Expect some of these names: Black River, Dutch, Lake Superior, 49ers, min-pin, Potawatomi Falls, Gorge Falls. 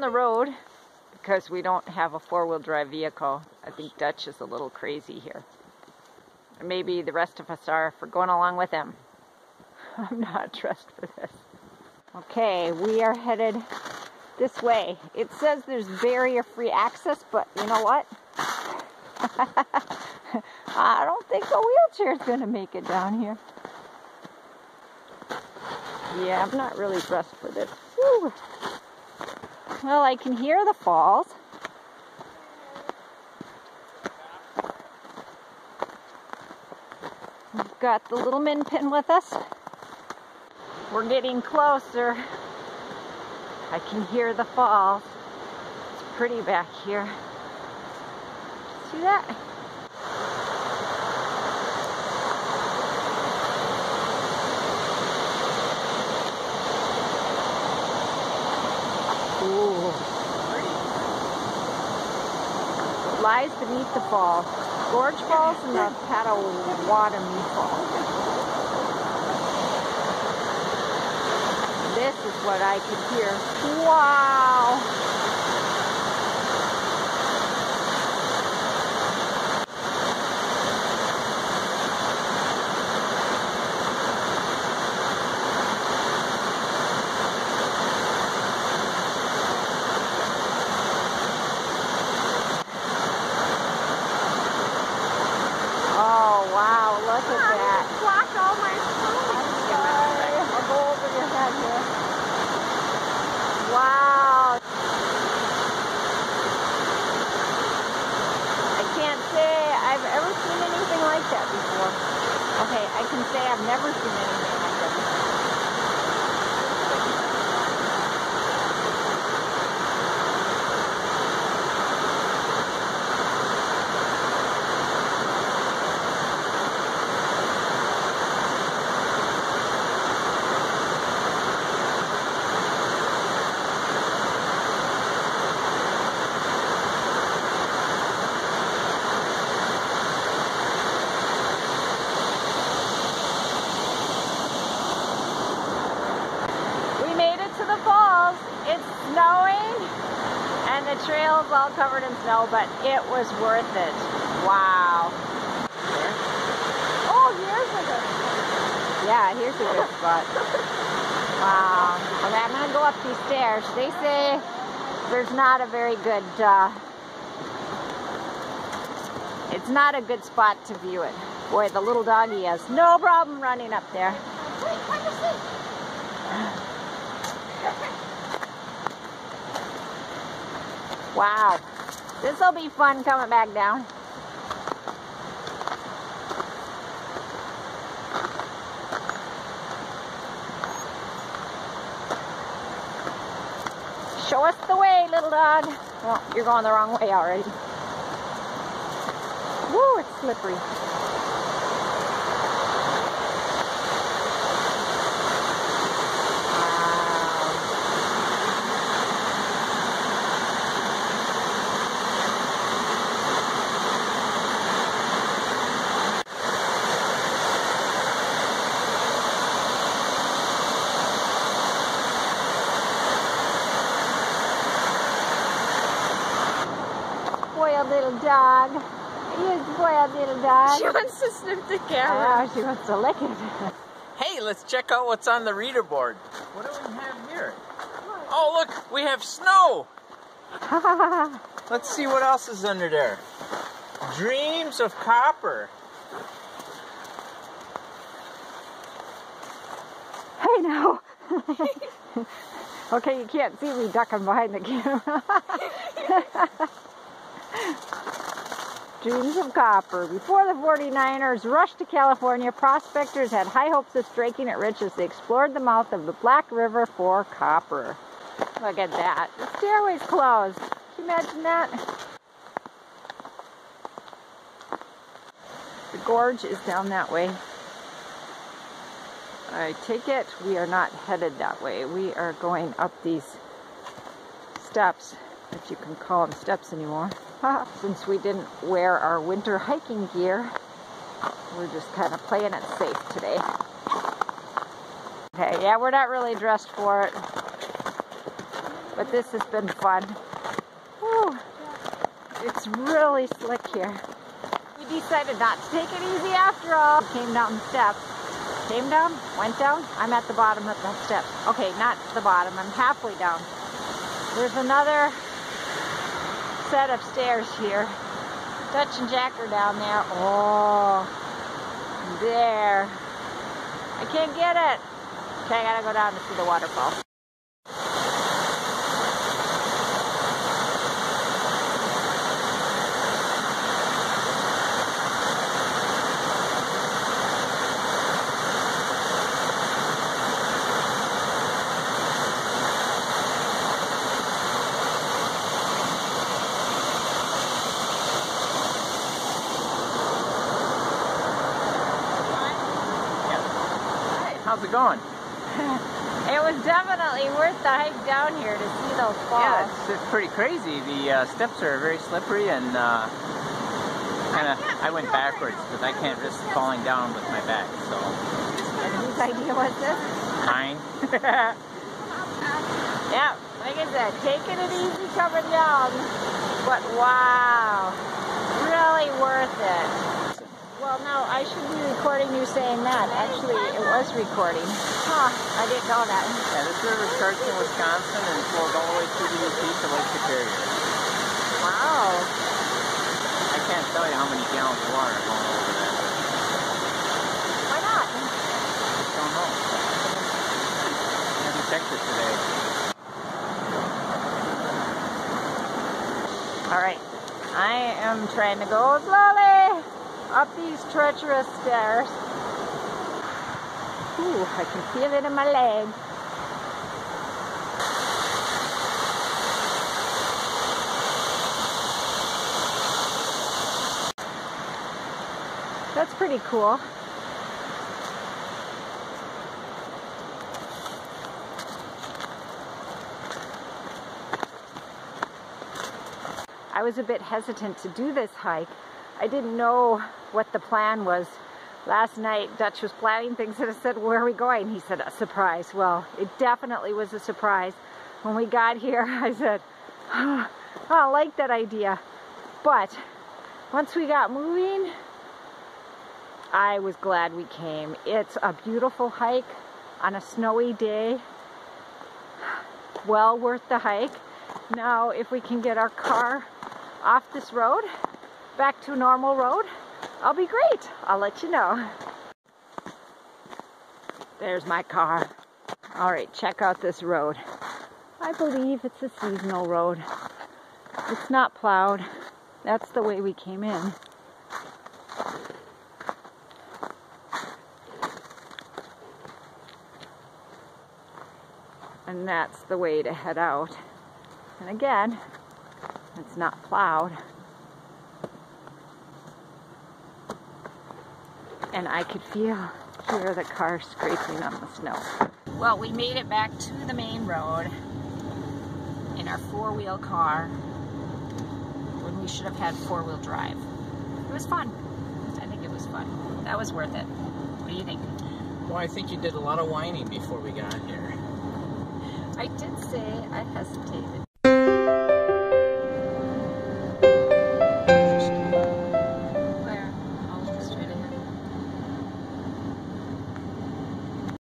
down the road because we don't have a four-wheel drive vehicle. I think Dutch is a little crazy here. Or maybe the rest of us are for going along with him. I'm not dressed for this. Okay, we are headed this way. It says there's barrier-free access, but you know what? I don't think a wheelchair's gonna make it down here. Yeah, I'm not really dressed for this. Woo. Well, I can hear the falls. We've got the little min pin with us. We're getting closer. I can hear the falls. It's pretty back here. See that? Lies beneath the falls, Gorge Falls and the Potawatomi Falls. This is what I could hear. Wow! All covered in snow, but it was worth it. Wow. Oh, here's a good spot. Yeah, here's a good spot. Wow. Okay, I'm going to go up these stairs. They say there's not a very good, it's not a good spot to view it. Boy, the little doggy has no problem running up there. Wait, come to sleep. Wow, this will be fun coming back down. Show us the way, little dog. Well, you're going the wrong way already. Woo, it's slippery. Dog. You spoiled little dog. She wants to sniff the camera. Oh, she wants to lick it. Hey, let's check out what's on the reader board. What do we have here? Oh, look, we have snow. Let's see what else is under there. Dreams of copper. Hey, now. Okay, you can't see me ducking behind the camera. Dreams of copper. Before the 49ers rushed to California, prospectors had high hopes of striking it rich as they explored the mouth of the Black River for copper. Look at that. The stairway's closed. Can you imagine that? The gorge is down that way. I take it we are not headed that way. We are going up these steps, if you can call them steps anymore. Since we didn't wear our winter hiking gear, we're just kind of playing it safe today. Okay, yeah, we're not really dressed for it. But this has been fun. Whew. It's really slick here. We decided not to take it easy after all. Came down the steps. Came down, went down. I'm at the bottom of the steps. Okay, not the bottom. I'm halfway down. There's another set of stairs here. Dutch and Jack are down there. Oh, there. I can't get it. Okay, I gotta go down to see the waterfall. How's it going? It was definitely worth the hike down here to see those falls. Yeah, it's pretty crazy. The steps are very slippery, and I went backwards because I can't risk falling down with my back. So. And whose idea was this? Mine. Yeah, like I said, taking it easy coming down, but wow, really worth it. Well, no, I should be recording you saying that. Actually, it was recording. Huh, I didn't know that. Yeah, this river starts in Wisconsin and flows all the way through the east of Lake Superior. Wow. I can't tell you how many gallons of water are going over there. Why not? I don't know. I haven't checked it today. All right. I am trying to go slowly up these treacherous stairs. Ooh, I can feel it in my legs. That's pretty cool. I was a bit hesitant to do this hike. I didn't know what the plan was. Last night, Dutch was planning things and I said, where are we going? He said, a surprise. Well, it definitely was a surprise. When we got here, I said, oh, I like that idea. But once we got moving, I was glad we came. It's a beautiful hike on a snowy day. Well worth the hike. Now, if we can get our car off this road, back to normal road, I'll be great. I'll let you know. There's my car. All right, check out this road. I believe it's a seasonal road. It's not plowed. That's the way we came in. And that's the way to head out. And again, it's not plowed. And I could hear the car scraping on the snow. Well, we made it back to the main road in our four-wheel car when we should have had four-wheel drive. It was fun. I think it was fun. That was worth it. What do you think? Well, I think you did a lot of whining before we got here. I did say I hesitated.